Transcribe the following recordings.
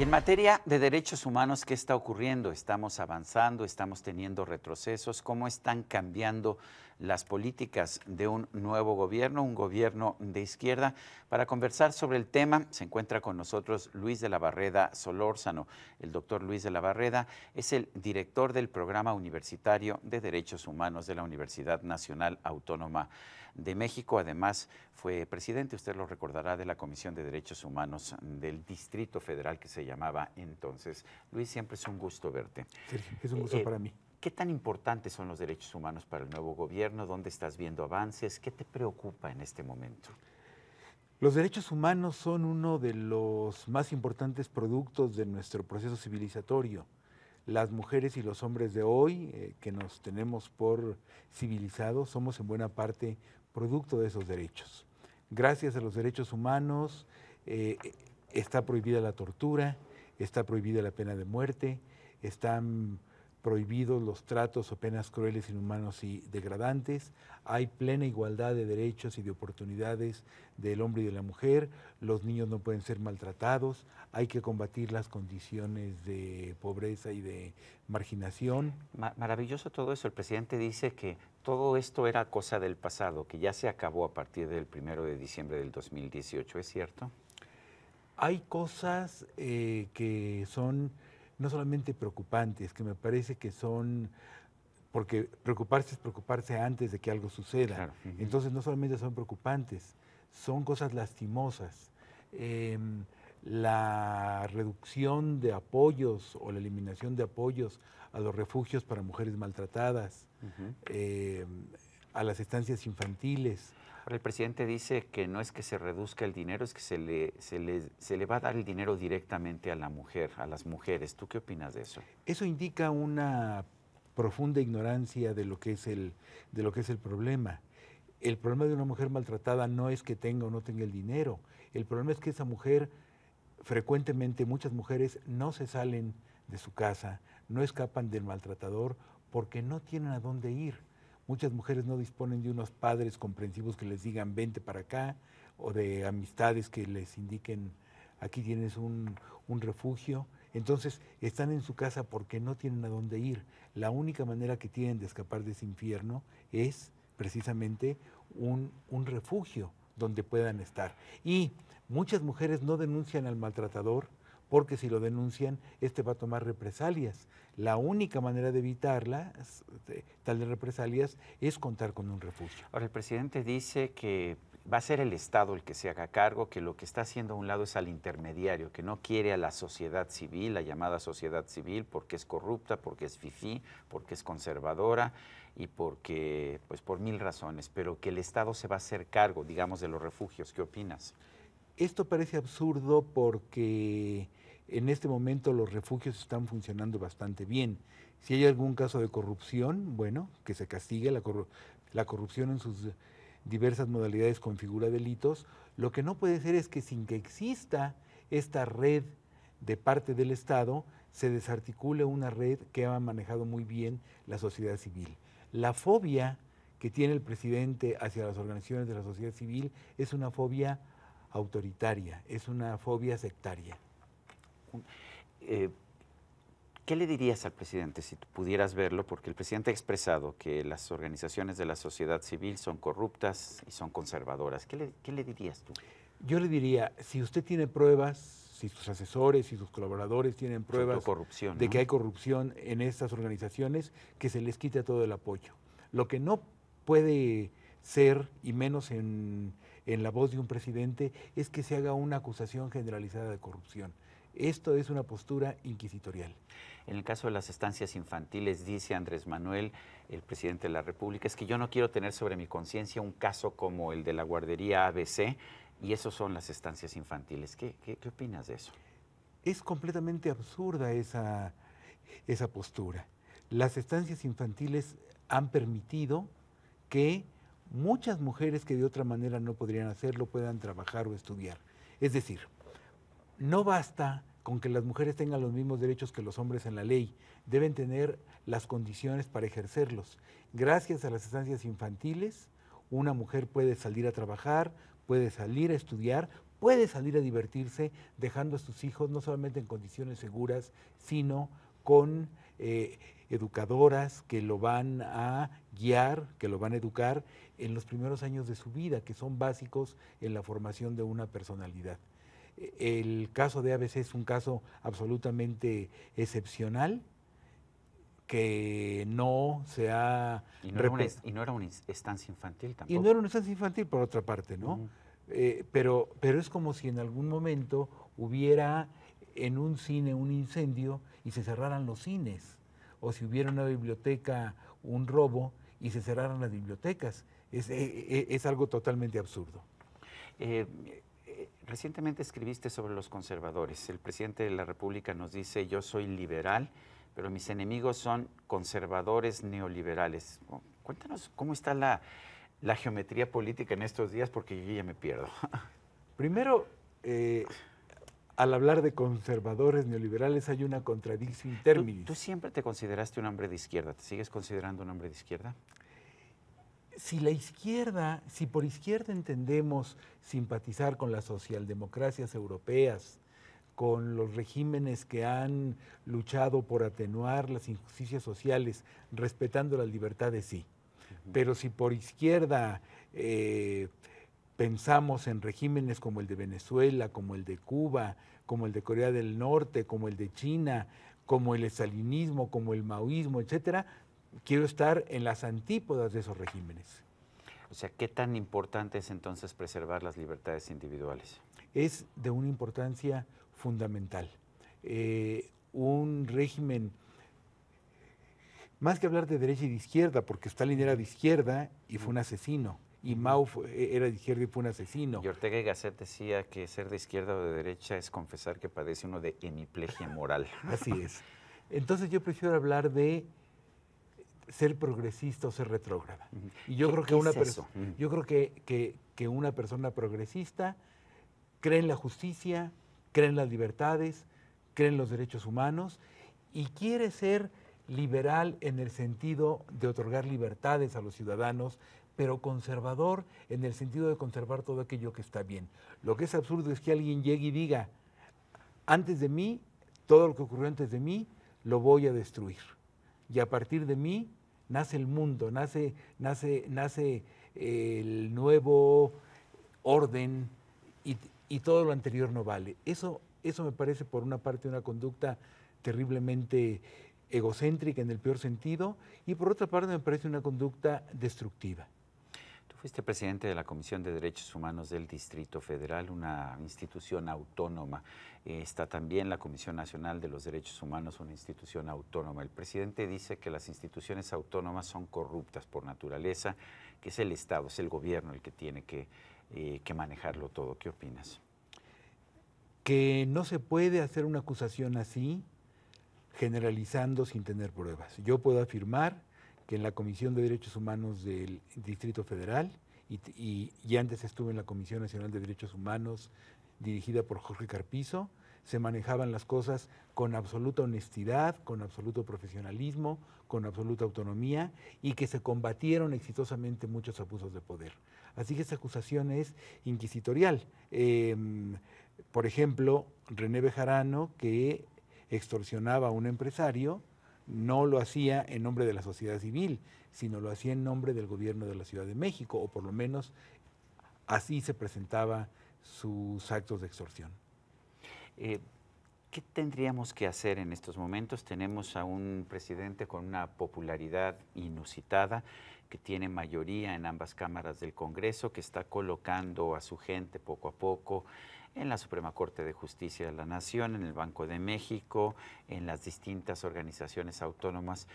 Y en materia de derechos humanos, ¿qué está ocurriendo? ¿Estamos avanzando? ¿Estamos teniendo retrocesos? ¿Cómo están cambiando las políticas de un nuevo gobierno, un gobierno de izquierda? Para conversar sobre el tema se encuentra con nosotros Luis de la Barreda Solórzano. El doctor Luis de la Barreda es el director del Programa Universitario de Derechos Humanos de la Universidad Nacional Autónoma de México. Además, fue presidente, usted lo recordará, de la Comisión de Derechos Humanos del Distrito Federal, que se llamaba entonces. Luis, siempre es un gusto verte. Sergio, es un gusto para mí. ¿Qué tan importantes son los derechos humanos para el nuevo gobierno? ¿Dónde estás viendo avances? ¿Qué te preocupa en este momento? Los derechos humanos son uno de los más importantes productos de nuestro proceso civilizatorio. Las mujeres y los hombres de hoy, que nos tenemos por civilizados, somos en buena parte producto de esos derechos. Gracias a los derechos humanos está prohibida la tortura, está prohibida la pena de muerte, están prohibidos los tratos o penas crueles, inhumanos y degradantes. Hay plena igualdad de derechos y de oportunidades del hombre y de la mujer. Los niños no pueden ser maltratados. Hay que combatir las condiciones de pobreza y de marginación. Maravilloso todo eso. El presidente dice que todo esto era cosa del pasado, que ya se acabó a partir del 1 de diciembre del 2018. ¿Es cierto? Hay cosas que son no solamente preocupantes, que me parece que son, porque preocuparse es preocuparse antes de que algo suceda. Claro. Entonces no solamente son preocupantes, son cosas lastimosas. La reducción de apoyos o la eliminación de apoyos a los refugios para mujeres maltratadas, a las estancias infantiles. Ahora, el presidente dice que no es que se reduzca el dinero, es que se le va a dar el dinero directamente a la mujer, a las mujeres. ¿Tú qué opinas de eso? Eso indica una profunda ignorancia de lo que es el problema. El problema de una mujer maltratada no es que tenga o no tenga el dinero. El problema es que esa mujer, frecuentemente muchas mujeres, no se salen de su casa, no escapan del maltratador porque no tienen a dónde ir. Muchas mujeres no disponen de unos padres comprensivos que les digan vente para acá, o de amistades que les indiquen aquí tienes un refugio. Entonces están en su casa porque no tienen a dónde ir. La única manera que tienen de escapar de ese infierno es precisamente un refugio donde puedan estar. Y muchas mujeres no denuncian al maltratador porque si lo denuncian, este va a tomar represalias. La única manera de evitarlas, tal de represalias, es contar con un refugio. Ahora, el presidente dice que va a ser el Estado el que se haga cargo, que lo que está haciendo a un lado es al intermediario, que no quiere a la sociedad civil, la llamada sociedad civil, porque es corrupta, porque es fifí, porque es conservadora y porque, pues por mil razones, pero que el Estado se va a hacer cargo, digamos, de los refugios. ¿Qué opinas? Esto parece absurdo porque en este momento los refugios están funcionando bastante bien. Si hay algún caso de corrupción, bueno, que se castigue. La corrupción en sus diversas modalidades configura delitos. Lo que no puede ser es que sin que exista esta red de parte del Estado, se desarticule una red que ha manejado muy bien la sociedad civil. La fobia que tiene el presidente hacia las organizaciones de la sociedad civil es una fobia autoritaria, es una fobia sectaria. ¿Qué le dirías al presidente si pudieras verlo? Porque el presidente ha expresado que las organizaciones de la sociedad civil son corruptas y son conservadoras. ¿Qué le dirías tú? Yo le diría, si usted tiene pruebas, si sus asesores, si sus colaboradores tienen pruebas de que hay corrupción en estas organizaciones, que se les quite todo el apoyo. Lo que no puede ser, y menos en la voz de un presidente, es que se haga una acusación generalizada de corrupción. Esto es una postura inquisitorial. En el caso de las estancias infantiles, dice Andrés Manuel, el presidente de la República, es que yo no quiero tener sobre mi conciencia un caso como el de la guardería ABC, y eso son las estancias infantiles. ¿Qué opinas de eso? Es completamente absurda esa postura. Las estancias infantiles han permitido que muchas mujeres que de otra manera no podrían hacerlo puedan trabajar o estudiar. Es decir, no basta con que las mujeres tengan los mismos derechos que los hombres en la ley, deben tener las condiciones para ejercerlos. Gracias a las estancias infantiles, una mujer puede salir a trabajar, puede salir a estudiar, puede salir a divertirse dejando a sus hijos no solamente en condiciones seguras, sino con educadoras que lo van a guiar, que lo van a educar en los primeros años de su vida, que son básicos en la formación de una personalidad. El caso de ABC es un caso absolutamente excepcional que no se ha... Y no era una estancia infantil tampoco. Y no era una estancia infantil por otra parte, ¿no? Uh-huh. Pero es como si en algún momento hubiera en un cine un incendio y se cerraran los cines, o si hubiera una biblioteca un robo y se cerraran las bibliotecas. Es algo totalmente absurdo. Recientemente escribiste sobre los conservadores. El presidente de la República nos dice: yo soy liberal, pero mis enemigos son conservadores neoliberales. Cuéntanos cómo está la geometría política en estos días, porque yo ya me pierdo. Primero, al hablar de conservadores neoliberales hay una contradicción in terminis. ¿Tú siempre te consideraste un hombre de izquierda? ¿Te sigues considerando un hombre de izquierda? Si por izquierda entendemos simpatizar con las socialdemocracias europeas, con los regímenes que han luchado por atenuar las injusticias sociales, respetando las libertades, sí. Pero si por izquierda pensamos en regímenes como el de Venezuela, como el de Cuba, como el de Corea del Norte, como el de China, como el estalinismo, como el maoísmo, etcétera, quiero estar en las antípodas de esos regímenes. O sea, ¿qué tan importante es entonces preservar las libertades individuales? Es de una importancia fundamental. Un régimen... Más que hablar de derecha y de izquierda, porque Stalin era de izquierda y fue un asesino, y Mao era de izquierda y fue un asesino. Y Ortega y Gasset decía que ser de izquierda o de derecha es confesar que padece uno de hemiplegia moral. Así es. Entonces yo prefiero hablar de ser progresista o ser retrógrada. Y yo creo que una persona progresista cree en la justicia, cree en las libertades, cree en los derechos humanos y quiere ser liberal en el sentido de otorgar libertades a los ciudadanos, pero conservador en el sentido de conservar todo aquello que está bien. Lo que es absurdo es que alguien llegue y diga, antes de mí, todo lo que ocurrió antes de mí, lo voy a destruir. Y a partir de mí, nace el mundo, nace el nuevo orden y todo lo anterior no vale. Eso me parece, por una parte, una conducta terriblemente egocéntrica en el peor sentido, y por otra parte me parece una conducta destructiva. Tú fuiste presidente de la Comisión de Derechos Humanos del Distrito Federal, una institución autónoma. Está también la Comisión Nacional de los Derechos Humanos, una institución autónoma. El presidente dice que las instituciones autónomas son corruptas por naturaleza, que es el Estado, es el gobierno el que tiene que manejarlo todo. ¿Qué opinas? Que no se puede hacer una acusación así, generalizando sin tener pruebas. Yo puedo afirmar que en la Comisión de Derechos Humanos del Distrito Federal, y antes estuve en la Comisión Nacional de Derechos Humanos dirigida por Jorge Carpizo, se manejaban las cosas con absoluta honestidad, con absoluto profesionalismo, con absoluta autonomía, y que se combatieron exitosamente muchos abusos de poder. Así que esta acusación es inquisitorial. Por ejemplo, René Bejarano, que extorsionaba a un empresario, no lo hacía en nombre de la sociedad civil, sino lo hacía en nombre del gobierno de la Ciudad de México, o por lo menos así se presentaba sus actos de extorsión. ¿Qué tendríamos que hacer en estos momentos? Tenemos a un presidente con una popularidad inusitada, que tiene mayoría en ambas cámaras del Congreso, que está colocando a su gente poco a poco en la Suprema Corte de Justicia de la Nación, en el Banco de México, en las distintas organizaciones autónomas.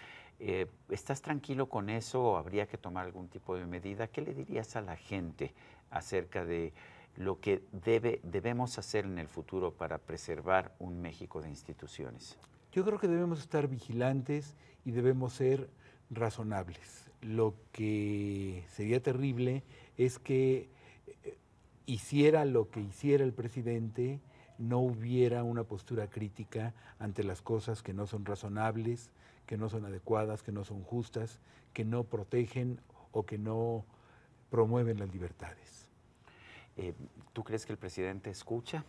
¿Estás tranquilo con eso o habría que tomar algún tipo de medida? ¿Qué le dirías a la gente acerca de lo que debemos hacer en el futuro para preservar un México de instituciones? Yo creo que debemos estar vigilantes y debemos ser razonables. Lo que sería terrible es que hiciera lo que hiciera el presidente, no hubiera una postura crítica ante las cosas que no son razonables, que no son adecuadas, que no son justas, que no protegen o que no promueven las libertades. ¿Tú crees que el presidente escucha?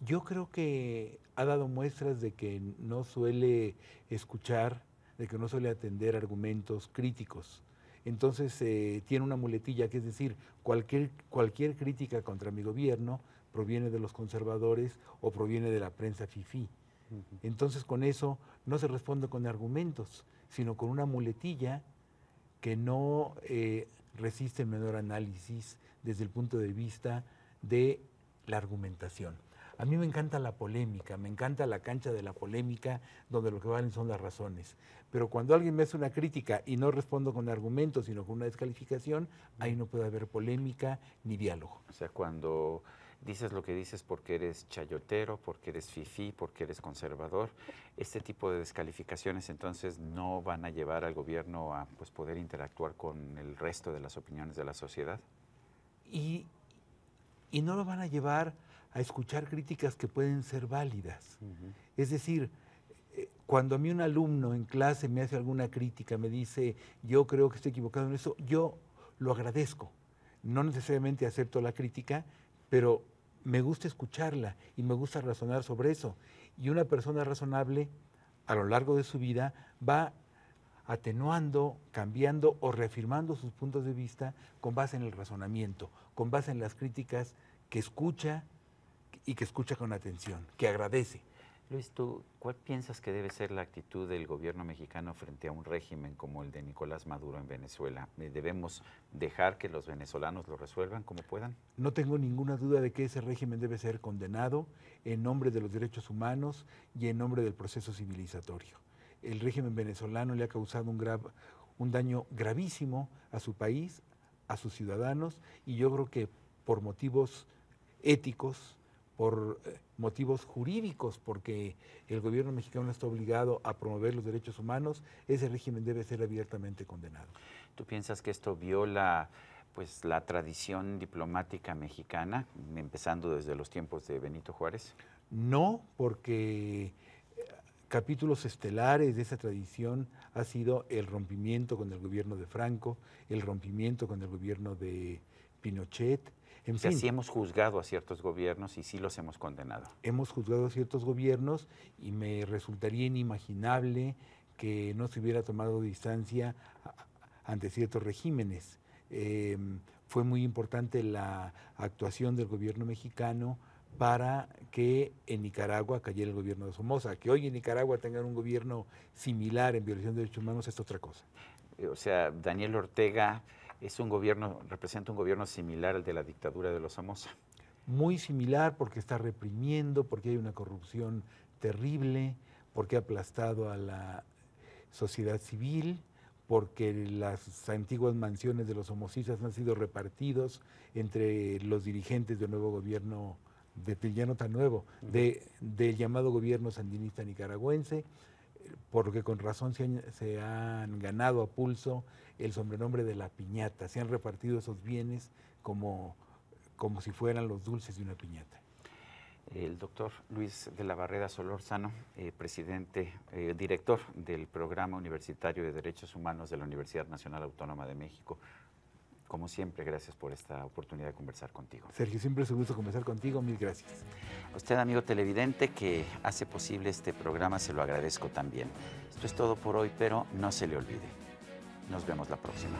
Yo creo que ha dado muestras de que no suele escuchar, de que no suele atender argumentos críticos. Entonces tiene una muletilla, que es decir, cualquier crítica contra mi gobierno proviene de los conservadores o proviene de la prensa fifí. Entonces con eso no se responde con argumentos, sino con una muletilla que no resiste menor análisis desde el punto de vista de la argumentación. A mí me encanta la polémica, me encanta la cancha de la polémica, donde lo que valen son las razones. Pero cuando alguien me hace una crítica y no respondo con argumentos, sino con una descalificación, ahí no puede haber polémica ni diálogo. O sea, cuando dices lo que dices porque eres chayotero, porque eres fifí, porque eres conservador, este tipo de descalificaciones entonces no van a llevar al gobierno a pues, poder interactuar con el resto de las opiniones de la sociedad. Y no lo van a llevar a escuchar críticas que pueden ser válidas. Es decir, cuando a mí un alumno en clase me hace alguna crítica, me dice, yo creo que estoy equivocado en eso, yo lo agradezco. No necesariamente acepto la crítica, pero me gusta escucharla y me gusta razonar sobre eso. Y una persona razonable, a lo largo de su vida, va atenuando, cambiando o reafirmando sus puntos de vista con base en el razonamiento, con base en las críticas que escucha y que escucha con atención, que agradece. Luis, ¿tú cuál piensas que debe ser la actitud del gobierno mexicano frente a un régimen como el de Nicolás Maduro en Venezuela? ¿Debemos dejar que los venezolanos lo resuelvan como puedan? No tengo ninguna duda de que ese régimen debe ser condenado en nombre de los derechos humanos y en nombre del proceso civilizatorio. El régimen venezolano le ha causado un daño gravísimo a su país, a sus ciudadanos, y yo creo que por motivos éticos, por motivos jurídicos, porque el gobierno mexicano está obligado a promover los derechos humanos, ese régimen debe ser abiertamente condenado. ¿Tú piensas que esto viola pues, la tradición diplomática mexicana, empezando desde los tiempos de Benito Juárez? No, porque capítulos estelares de esa tradición ha sido el rompimiento con el gobierno de Franco, el rompimiento con el gobierno de Pinochet. O sea, sí hemos juzgado a ciertos gobiernos y sí los hemos condenado. Hemos juzgado a ciertos gobiernos y me resultaría inimaginable que no se hubiera tomado distancia ante ciertos regímenes. Fue muy importante la actuación del gobierno mexicano para que en Nicaragua cayera el gobierno de Somoza. Que hoy en Nicaragua tengan un gobierno similar en violación de derechos humanos es otra cosa. O sea, Daniel Ortega es un gobierno, representa un gobierno similar al de la dictadura de los Somoza. Muy similar, porque está reprimiendo, porque hay una corrupción terrible, porque ha aplastado a la sociedad civil, porque las antiguas mansiones de los somocistas han sido repartidos entre los dirigentes del nuevo gobierno, ya no tan nuevo, del llamado gobierno sandinista nicaragüense, porque con razón se han ganado a pulso el sobrenombre de la piñata. Se han repartido esos bienes como si fueran los dulces de una piñata. El doctor Luis de la Barreda Solórzano, director del Programa Universitario de Derechos Humanos de la Universidad Nacional Autónoma de México. Como siempre, gracias por esta oportunidad de conversar contigo. Sergio, siempre es un gusto conversar contigo. Mil gracias. A usted, amigo televidente, que hace posible este programa, se lo agradezco también. Esto es todo por hoy, pero no se le olvide. Nos vemos la próxima.